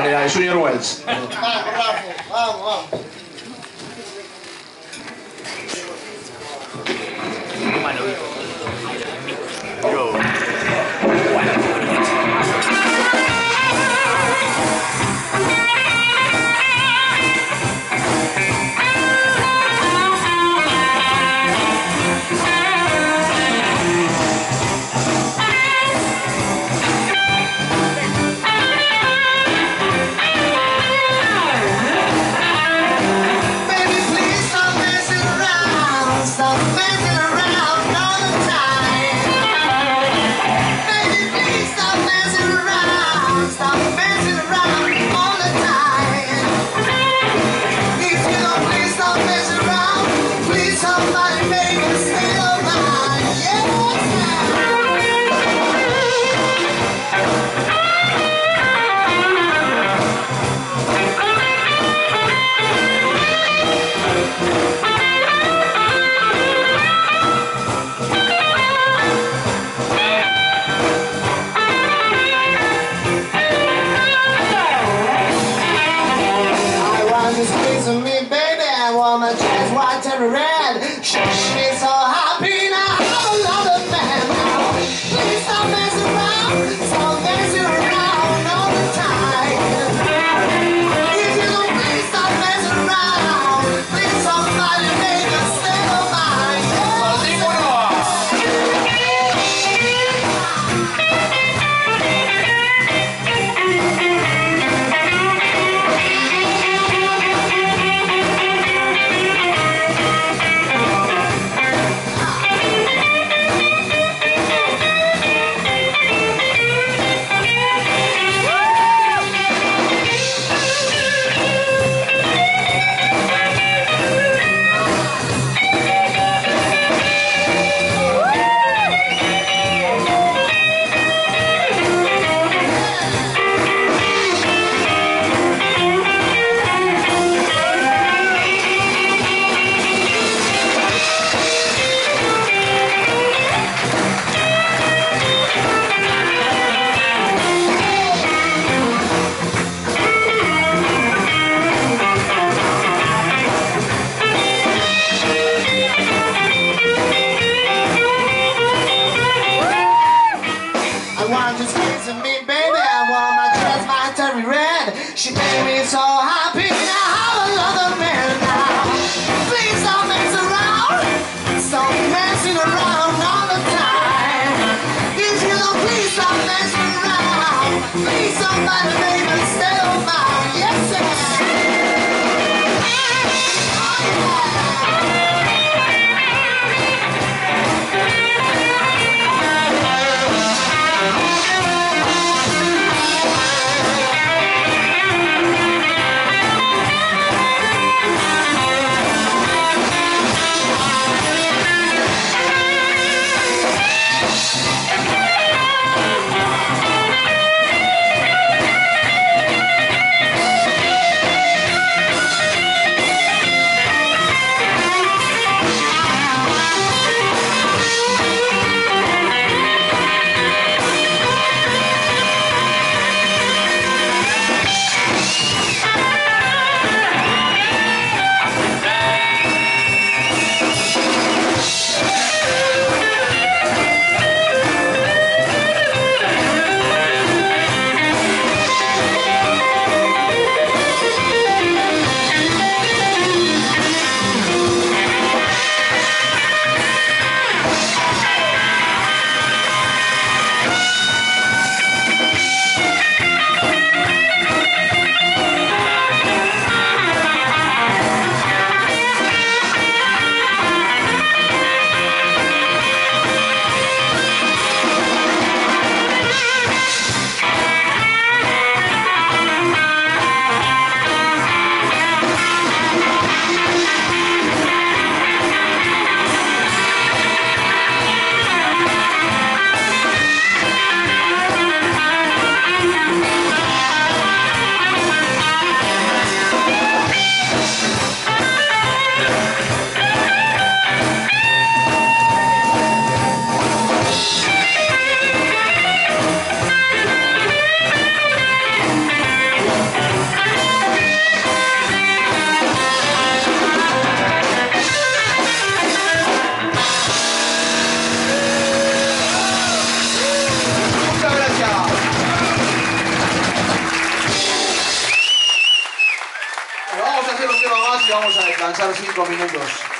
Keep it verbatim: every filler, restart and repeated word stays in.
Mira, es un Orwells. Vamos, vamos, vamos. canción os lleva más y vamos a descansar cinco minutos.